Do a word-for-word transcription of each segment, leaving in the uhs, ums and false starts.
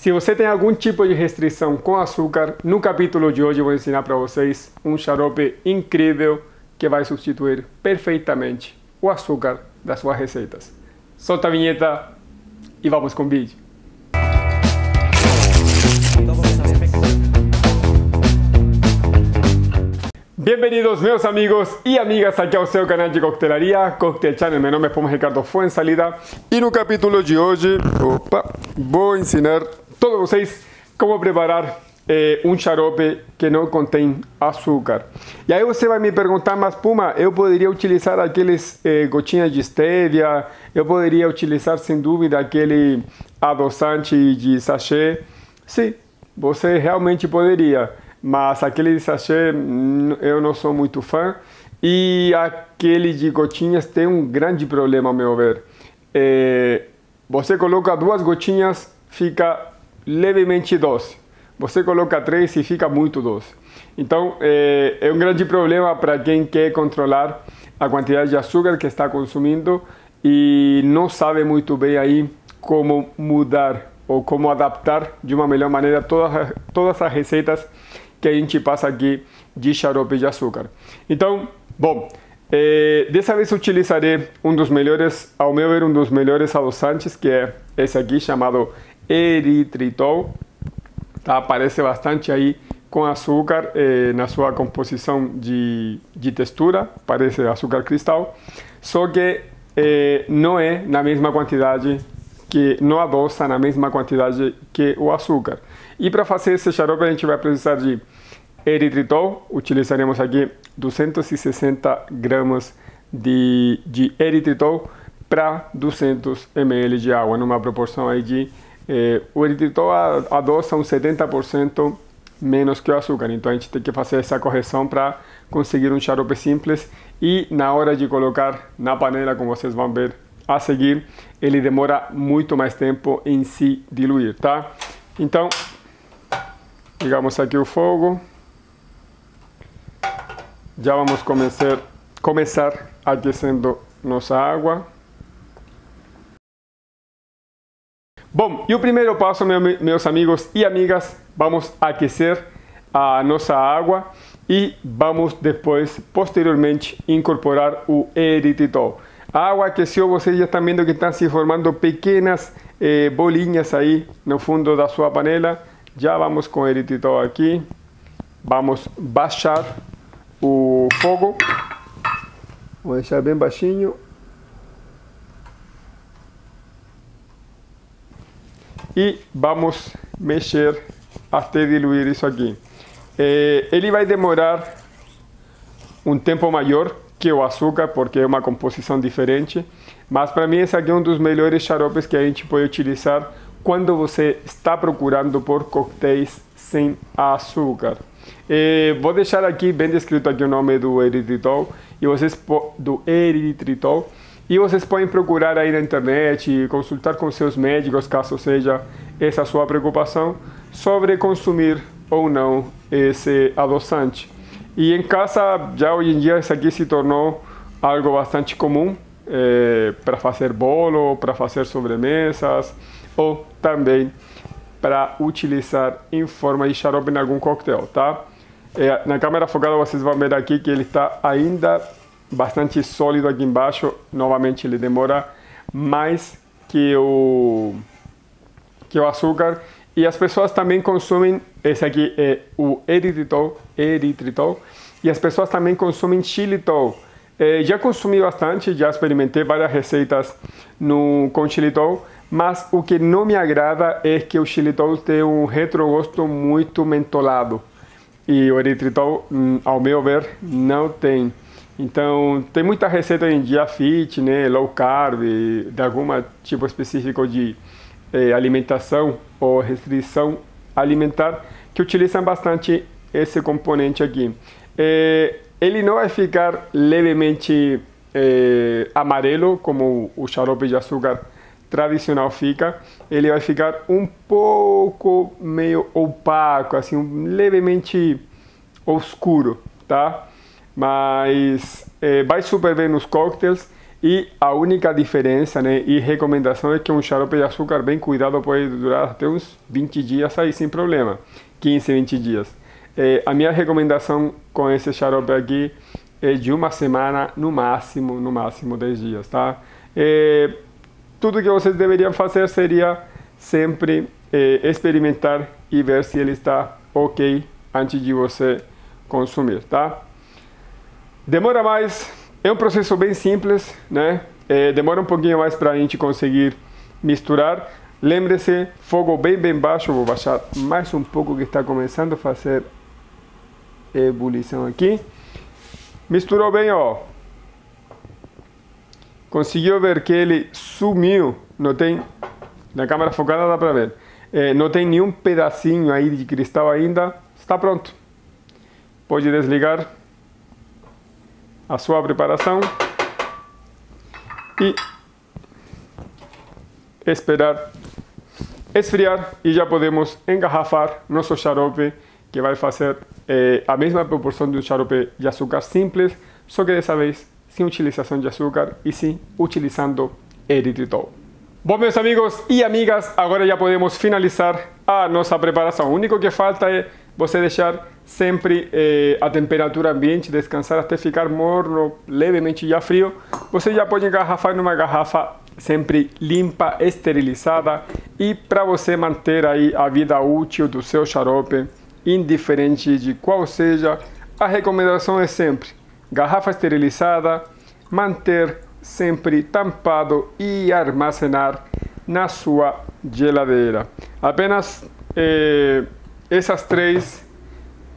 Se você tem algum tipo de restrição com açúcar, no capítulo de hoje eu vou ensinar para vocês um xarope incrível que vai substituir perfeitamente o açúcar das suas receitas. Solta a vinheta e vamos com o vídeo. Bienvenidos meus amigos y amigas aquí ao seu canal de coquetelaria, Cocktail Channel. Meu nome é Puma Ricardo Fuenzalida y no capítulo de hoje, opa, vou ensinar todos vocês como preparar eh, un xarope que no contém azúcar. Y ahí você vai me perguntar, mas Puma, eu poderia utilizar aqueles eh, gotinhas de stevia, eu poderia utilizar sem dúvida aquele adoçante de sachê. Sim, você realmente poderia. Mas aquele de sachê eu não sou muito fã e aquele de gotinhas tem um grande problema ao meu ver. É, você coloca duas gotinhas, fica levemente doce. Você coloca três e fica muito doce. Então é, é um grande problema para quem quer controlar a quantidade de açúcar que está consumindo e não sabe muito bem aí como mudar ou como adaptar de uma melhor maneira todas, todas as receitas que a gente passa aqui de xarope de açúcar. Então, bom, eh, dessa vez utilizarei um dos melhores, ao meu ver, um dos melhores adoçantes, que é esse aqui chamado eritritol. Tá? Aparece bastante aí com açúcar eh, na sua composição de, de textura, parece açúcar cristal, só que eh, não é na mesma quantidade que não adoça na mesma quantidade que o açúcar. E para fazer esse xarope a gente vai precisar de eritritol. Utilizaremos aqui duzentos e sessenta gramas de, de eritritol para duzentos mililitros de água, numa proporção aí de... Eh, o eritritol adoça uns setenta por cento menos que o açúcar, então a gente tem que fazer essa correção para conseguir um xarope simples. E na hora de colocar na panela, como vocês vão ver a seguir, ele demora muito mais tempo em se diluir, tá? Então, ligamos aqui o fogo. Já vamos começar, começar aquecendo nossa água. Bom, e o primeiro passo, meu, meus amigos e amigas, vamos aquecer a nossa água e vamos depois, posteriormente, incorporar o eritritol. A água aqueceu, vocês já estão vendo que estão se formando pequenas eh, bolinhas aí no fundo da sua panela. Já vamos com o eritritol aqui. Vamos baixar o fogo. Vou deixar bem baixinho. E vamos mexer até diluir isso aqui. Eh, ele vai demorar um tempo maior que o açúcar, porque é uma composição diferente, mas para mim esse aqui é um dos melhores xaropes que a gente pode utilizar quando você está procurando por coquetéis sem açúcar. E vou deixar aqui bem descrito aqui o nome do eritritol e vocês do eritritol e vocês podem procurar aí na internet e consultar com seus médicos, caso seja essa sua preocupação sobre consumir ou não esse adoçante. Y en casa ya hoy en día ese aquí se tornó algo bastante común eh, para hacer bolo, para hacer sobremesas o también para utilizar en forma de xarope en algún cóctel, tá? Eh, na câmera focada vocês vão ver aqui que ele está ainda bastante sólido aqui embaixo. Novamente ele demora mais que o, que o açúcar. Y las personas también consumen, ese aquí es o eritritol, eritritol, y las personas también consumen xilitol. Eh, ya consumí bastante, ya experimenté varias receitas no, con xilitol, mas o que no me agrada es que el xilitol tiene un retrogosto muy mentolado y el eritritol, ao meu ver, no tiene. Então, tem muita receita em dia fit, né, low carb, de alguma tipo específico de Eh, alimentação ou restrição alimentar que utilizam bastante esse componente aqui. Eh, ele não vai ficar levemente eh, amarelo como o xarope de açúcar tradicional fica, ele vai ficar um pouco meio opaco, assim, um, levemente oscuro, tá? Mas eh, vai super bem nos cocktails E a única diferença, né, e recomendação é que um xarope de açúcar bem cuidado pode durar até uns vinte dias aí sem problema, quinze, vinte dias. É, a minha recomendação com esse xarope aqui é de uma semana, no máximo, no máximo dez dias, tá? É, tudo que vocês deveriam fazer seria sempre é, experimentar e ver se ele está ok antes de você consumir, tá? Demora mais, é um processo bem simples, né? É, demora um pouquinho mais para a gente conseguir misturar. Lembre-se, fogo bem, bem baixo. Vou baixar mais um pouco que está começando a fazer ebulição aqui. Misturou bem, ó. Conseguiu ver que ele sumiu. Não tem... Na câmera focada dá para ver. É, não tem nenhum pedacinho aí de cristal ainda. Está pronto. Pode desligar a sua preparação e esperar esfriar e já podemos engarrafar nosso xarope, que vai fazer eh, a mesma proporção de um xarope de açúcar simples, só que dessa vez sem utilização de açúcar e sim utilizando eritritol. Bom, meus amigos e amigas, agora já podemos finalizar a nossa preparação. O único que falta é você deixar sempre eh, a temperatura ambiente, descansar até ficar morno, levemente já frio. Você já pode engarrafar numa garrafa sempre limpa, esterilizada, e para você manter aí a vida útil do seu xarope, indiferente de qual seja, a recomendação é sempre garrafa esterilizada, manter sempre tampado e armazenar na sua geladeira. Apenas... Eh, Essas três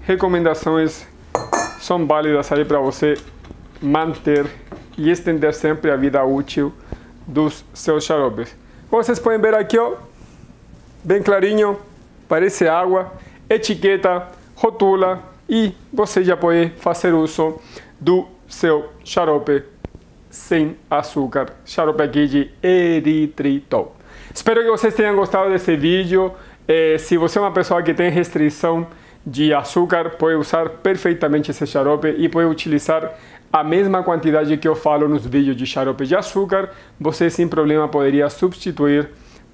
recomendações são válidas aí para você manter e estender sempre a vida útil dos seus xaropes. Como vocês podem ver aqui, ó, bem clarinho, parece água, etiqueta, rotula, e você já pode fazer uso do seu xarope sem açúcar, xarope aqui de eritritol. Espero que vocês tenham gostado desse vídeo. Eh, se você é uma pessoa que tem restrição de açúcar, pode usar perfeitamente esse xarope e pode utilizar a mesma quantidade que eu falo nos vídeos de xarope de açúcar. Você sem problema poderia substituir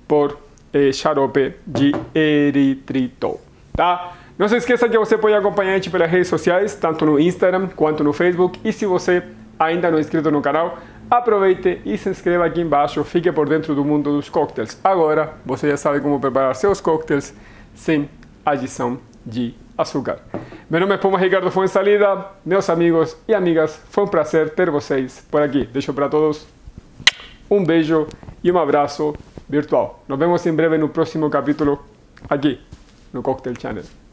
por eh, xarope de eritritol, tá? Não se esqueça que você pode acompanhar a gente pelas redes sociais, tanto no Instagram quanto no Facebook. E se você ainda não é inscrito no canal, aproveite e se inscreva aqui embaixo, fique por dentro do mundo dos cocktails. Agora você já sabe como preparar seus cocktails sem adição de açúcar. Meu nome é Puma Ricardo Fuenzalida, meus amigos e amigas, foi um prazer ter vocês por aqui. Deixo para todos um beijo e um abraço virtual. Nos vemos em breve no próximo capítulo aqui no Cocktail Channel.